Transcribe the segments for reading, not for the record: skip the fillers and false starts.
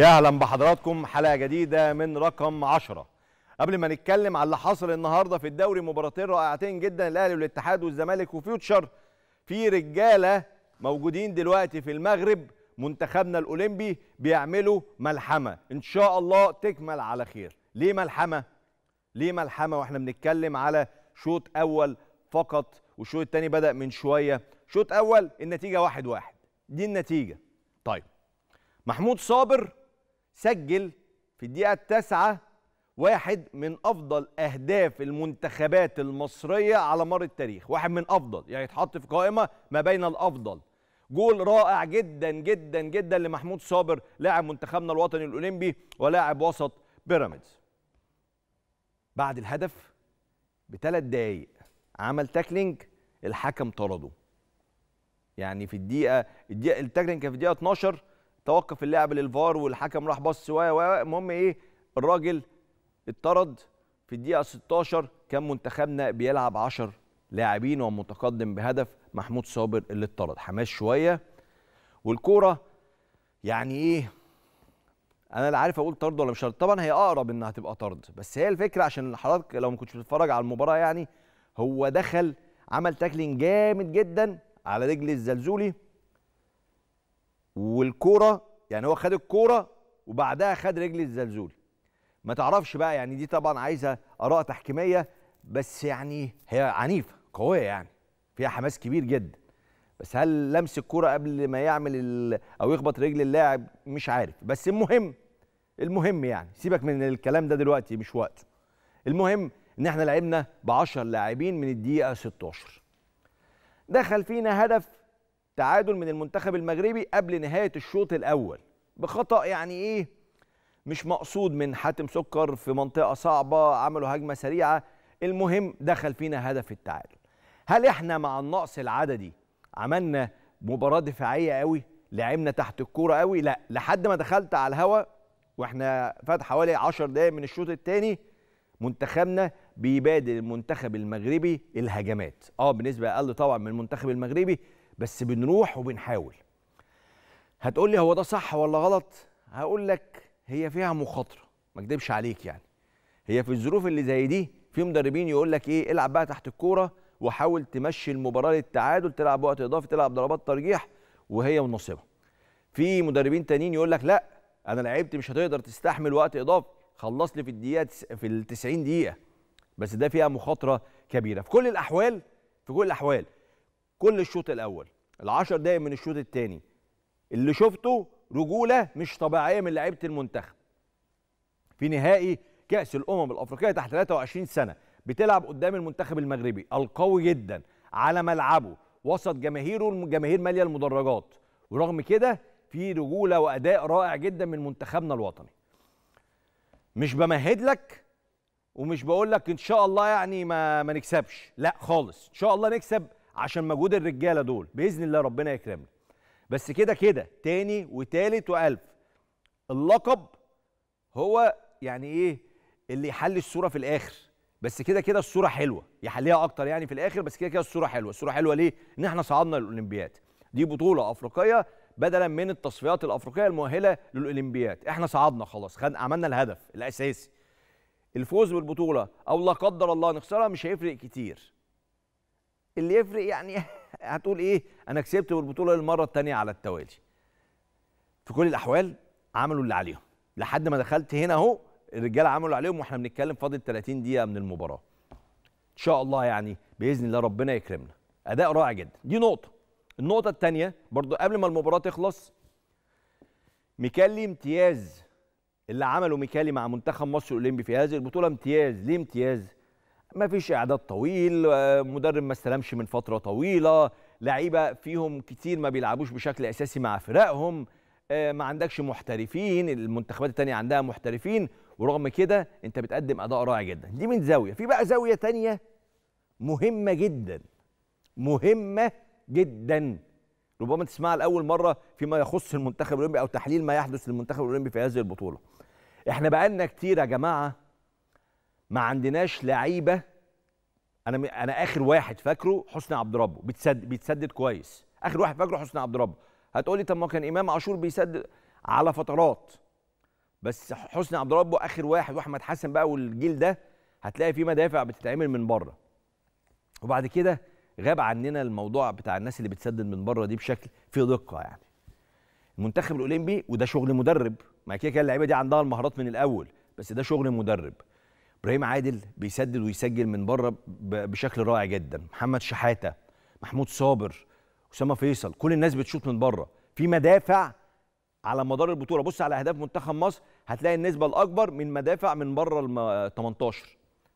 يا اهلا بحضراتكم حلقه جديده من رقم 10. قبل ما نتكلم على اللي حصل النهارده في الدوري، مباراتين رائعتين جدا، الاهلي والاتحاد والزمالك وفيوتشر. في رجاله موجودين دلوقتي في المغرب، منتخبنا الاولمبي بيعملوا ملحمه، ان شاء الله تكمل على خير. ليه ملحمه واحنا بنتكلم على شوط اول فقط، والشوط الثاني بدا من شويه. شوط اول النتيجه 1-1، دي النتيجه. طيب محمود صابر سجل في الدقيقة 9 واحد من أفضل أهداف المنتخبات المصرية على مر التاريخ، واحد من أفضل، يعني يتحط في قائمة ما بين الأفضل. جول رائع جدا جدا جدا لمحمود صابر، لاعب منتخبنا الوطني الأولمبي ولاعب وسط بيراميدز. بعد الهدف ب3 دقايق عمل تاكلينج، الحكم طرده. يعني في الدقيقة التاكلينج كان في الدقيقة 12، توقف اللعب للفار والحكم راح بص المهم الراجل اتطرد. في الدقيقه 16 كان منتخبنا بيلعب 10 لاعبين ومتقدم بهدف، محمود صابر اللي اتطرد. حماس شويه والكوره، يعني انا لا عارف اقول طرد ولا مش طرد، طبعا هي اقرب انها هتبقى طرد، بس هي الفكره عشان حضرتك لو ما كنتش بتتفرج على المباراه، يعني هو دخل عمل تاكلينج جامد جدا على رجل الزلزولي، والكوره يعني هو خد الكوره وبعدها خد رجل الزلزولي. ما تعرفش بقى، يعني دي طبعا عايزه اراء تحكيميه، بس يعني هي عنيفه قويه، يعني فيها حماس كبير جدا، بس هل لمس الكوره قبل ما يعمل او يخبط رجل اللاعب؟ مش عارف، بس المهم يعني سيبك من الكلام ده دلوقتي، مش وقت. المهم ان احنا لعبنا ب10 لاعبين من الدقيقه 16. دخل فينا هدف تعادل من المنتخب المغربي قبل نهاية الشوط الأول بخطأ يعني مش مقصود من حاتم سكر في منطقة صعبة، عملوا هجمة سريعة. المهم دخل فينا هدف التعادل. هل احنا مع النقص العددي عملنا مباراة دفاعية قوي، لعبنا تحت الكورة قوي؟ لا، لحد ما دخلت على الهوا واحنا فات حوالي 10 دقايق من الشوط الثاني، منتخبنا بيبادل المنتخب المغربي الهجمات، بنسبة أقل طبعا من المنتخب المغربي، بس بنروح وبنحاول. هتقول لي هو ده صح ولا غلط؟ هقول لك هي فيها مخاطره، ما اكدبش عليك، يعني هي في الظروف اللي زي دي في مدربين يقول لك العب بقى تحت الكوره وحاول تمشي المباراه للتعادل، تلعب وقت اضافي، تلعب ضربات ترجيح وهي منصبه. في مدربين تانيين يقول لك لا، انا لعبت مش هتقدر تستحمل وقت اضافي، خلص لي في الدقيقه في ال 90 دقيقه، بس ده فيها مخاطره كبيره. في كل الاحوال كل الشوط الأول، ال10 دقايق من الشوط الثاني، اللي شفته رجولة مش طبيعية من لعيبة المنتخب. في نهائي كأس الأمم الأفريقية تحت 23 سنة، بتلعب قدام المنتخب المغربي القوي جدا على ملعبه وسط جماهيره، الجماهير مالية المدرجات، ورغم كده في رجولة وأداء رائع جدا من منتخبنا الوطني. مش بمهد لك ومش بقول لك إن شاء الله يعني ما نكسبش، لا خالص، إن شاء الله نكسب عشان مجهود الرجاله دول باذن الله، ربنا يكرمنا. بس كده تاني وتالت والف، اللقب هو يعني اللي يحلي الصوره في الاخر، بس كده الصوره حلوه، يحليها اكتر يعني في الاخر، بس كده الصوره حلوه. الصوره حلوه ليه؟ ان احنا صعدنا للاولمبياد، دي بطوله افريقيه بدلا من التصفيات الافريقيه المؤهله للاولمبياد. احنا صعدنا خلاص، عملنا الهدف الاساسي. الفوز بالبطوله او لا قدر الله نخسرها مش هيفرق كتير. اللي يفرق يعني هتقول انا كسبت بالبطوله للمره الثانيه على التوالي. في كل الاحوال عملوا اللي عليهم لحد ما دخلت هنا اهو، الرجاله عملوا عليهم واحنا بنتكلم فاضل 30 دقيقه من المباراه. ان شاء الله يعني باذن الله ربنا يكرمنا، اداء رائع جدا. دي نقطه. النقطه الثانيه برضو قبل ما المباراه تخلص، ميكالي امتياز، اللي عمله ميكالي مع منتخب مصر الاولمبي في هذه البطوله امتياز. ليه امتياز؟ ما فيش اعداد طويل، مدرب ما استلمش من فتره طويله، لعيبه فيهم كتير ما بيلعبوش بشكل اساسي مع فرقهم، ما عندكش محترفين، المنتخبات الثانيه عندها محترفين، ورغم كده انت بتقدم اداء رائع جدا. دي من زاويه، في بقى زاويه ثانيه مهمه جدا ربما تسمعها لاول مره فيما يخص المنتخب الاولمبي او تحليل ما يحدث للمنتخب الاولمبي في هذه البطوله. احنا بقالنا كتير يا جماعه ما عندناش لعيبه. انا اخر واحد فاكره حسني عبد ربه بيتسدد كويس، اخر واحد فاكره حسني عبد ربه. هتقولي طب ما كان امام عاشور بيسدد على فترات، بس حسني عبد ربه اخر واحد، واحمد حسن بقى والجيل ده هتلاقي فيه مدافع بتتعمل من بره. وبعد كده غاب عننا الموضوع بتاع الناس اللي بتسدد من بره دي بشكل فيه دقه. يعني المنتخب الاولمبي وده شغل مدرب، ما كده اللعيبه دي عندها المهارات من الاول، بس ده شغل مدرب. ابراهيم عادل بيسدد ويسجل من بره بشكل رائع جدا، محمد شحاته، محمود صابر، اسامه فيصل، كل الناس بتشوط من بره. في مدافع على مدار البطوله، بص على اهداف منتخب مصر هتلاقي النسبه الاكبر من مدافع من بره ال 18،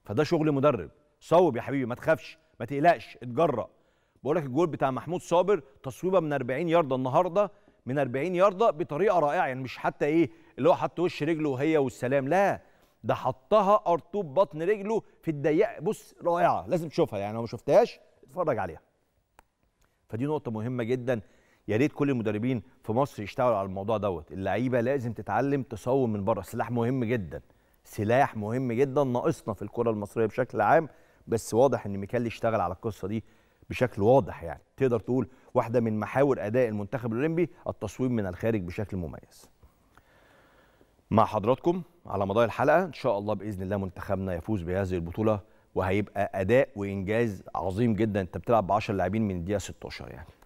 فده شغل مدرب. صوب يا حبيبي، ما تخافش، ما تقلقش، اتجرأ. بقول لك الجول بتاع محمود صابر تصويبه من 40 يارده النهارده، من 40 يارده بطريقه رائعه، يعني مش حتى ايه اللي هو حط وش رجله وهي والسلام، لا ده حطها ارطوب بطن رجله في الضيق، بص رائعه لازم تشوفها، يعني لو ما شفتهاش اتفرج عليها. فدي نقطه مهمه جدا، يا ريت كل المدربين في مصر يشتغلوا على الموضوع دوت. اللعيبه لازم تتعلم تصوم من بره، سلاح مهم جدا، سلاح مهم جدا ناقصنا في الكره المصريه بشكل عام، بس واضح ان ميكالي اشتغل على القصه دي بشكل واضح. يعني تقدر تقول واحده من محاور اداء المنتخب الاولمبي التصويب من الخارج بشكل مميز. مع حضراتكم على مدار الحلقه ان شاء الله باذن الله منتخبنا يفوز بهذه البطوله، وهيبقى اداء وانجاز عظيم جدا. انت بتلعب ب10 لاعبين من الدقيقه 16 يعني.